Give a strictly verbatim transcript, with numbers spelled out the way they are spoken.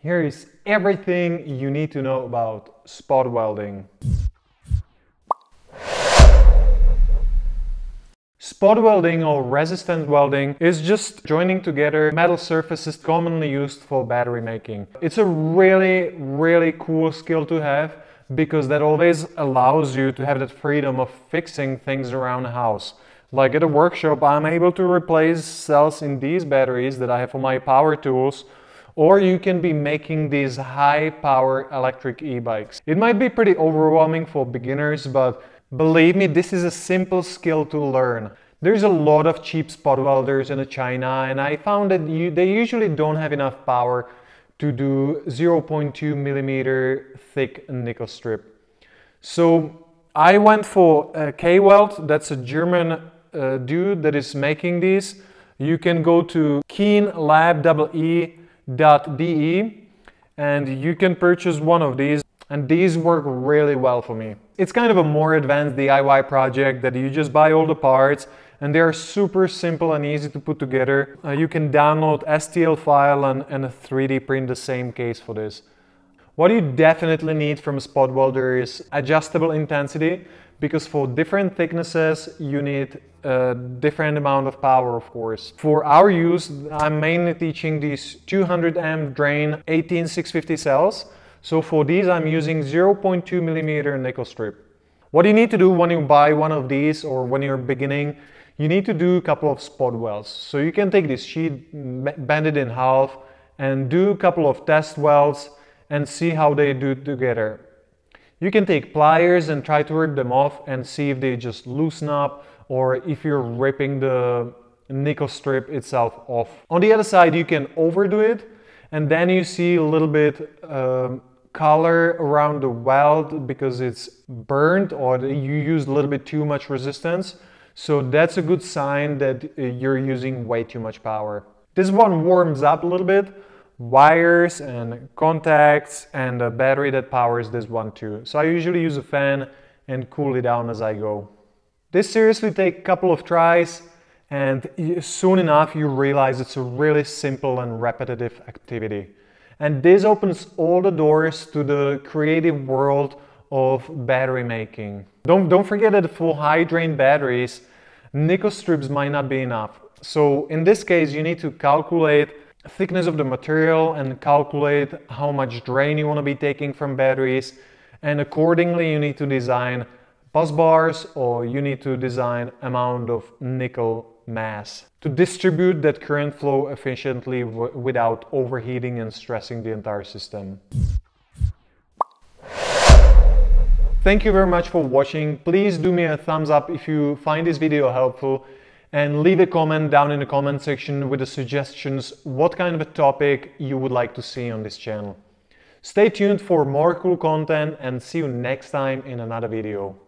Here is everything you need to know about spot welding. Spot welding or resistance welding is just joining together metal surfaces commonly used for battery making. It's a really, really cool skill to have because that always allows you to have that freedom of fixing things around the house. Like at a workshop, I'm able to replace cells in these batteries that I have for my power tools, or you can be making these high power electric e-bikes. It might be pretty overwhelming for beginners, but believe me, this is a simple skill to learn. There's a lot of cheap spot welders in China, and I found that you, they usually don't have enough power to do zero point two millimeter thick nickel strip. So I went for uh, kWeld. That's a German uh, dude that is making these. You can go to keenlab double E dot D E and you can purchase one of these. And these work really well for me. It's kind of a more advanced D I Y project that you just buy all the parts, and they are super simple and easy to put together. Uh, you can download S T L file and, and three D print the same case for this. What you definitely need from a spot welder is adjustable intensity, because for different thicknesses you need a different amount of power, of course. For our use, I'm mainly teaching these two hundred amp drain eighteen six fifty cells. So for these, I'm using zero point two millimeter nickel strip. What you need to do when you buy one of these or when you're beginning, you need to do a couple of spot welds. So you can take this sheet, bend it in half, and do a couple of test welds and see how they do together. You can take pliers and try to rip them off and see if they just loosen up or if you're ripping the nickel strip itself off. On the other side, you can overdo it, and then you see a little bit um, color around the weld because it's burnt or you used a little bit too much resistance. So that's a good sign that you're using way too much power. This one warms up a little bit. Wires and contacts and a battery that powers this one too. So I usually use a fan and cool it down as I go. This seriously takes a couple of tries, and soon enough you realize it's a really simple and repetitive activity. And this opens all the doors to the creative world of battery making. Don't, don't forget that for high drain batteries, nickel strips might not be enough. So in this case, you need to calculate the thickness of the material and calculate how much drain you want to be taking from batteries. And accordingly, you need to design bus bars, or you need to design amount of nickel mass to distribute that current flow efficiently without overheating and stressing the entire system. Thank you very much for watching. Please do me a thumbs up if you find this video helpful, and leave a comment down in the comment section with the suggestions what kind of a topic you would like to see on this channel. Stay tuned for more cool content, and see you next time in another video.